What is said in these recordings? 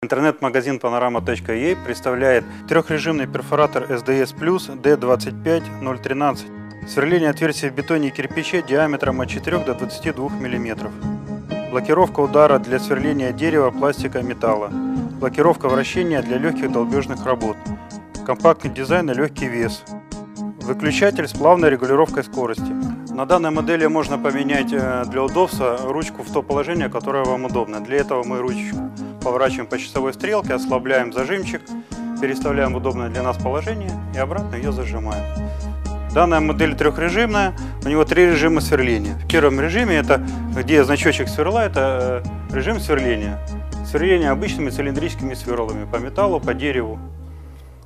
Интернет-магазин panorama.ua представляет трехрежимный перфоратор SDS Plus D25013. Сверление отверстий в бетоне и кирпиче диаметром от 4 до 22 мм. Блокировка удара для сверления дерева, пластика, металла. Блокировка вращения для легких долбежных работ. Компактный дизайн и легкий вес. Выключатель с плавной регулировкой скорости. На данной модели можно поменять для удобства ручку в то положение, которое вам удобно. Для этого мы ручку поворачиваем по часовой стрелке, ослабляем зажимчик, переставляем в удобное для нас положение и обратно ее зажимаем. Данная модель трехрежимная, у него три режима сверления. В первом режиме, это где значочек сверла, это режим сверления. Сверление обычными цилиндрическими сверлами по металлу, по дереву.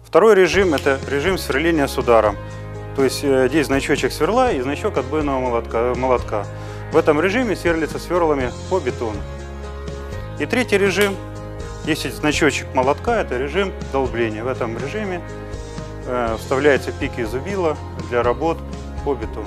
Второй режим, это режим сверления с ударом. То есть здесь значочек сверла и значок отбойного молотка. В этом режиме сверлится сверлами по бетону. И третий режим, здесь значочек молотка, это режим долбления. В этом режиме вставляются пики зубила для работ по бетону.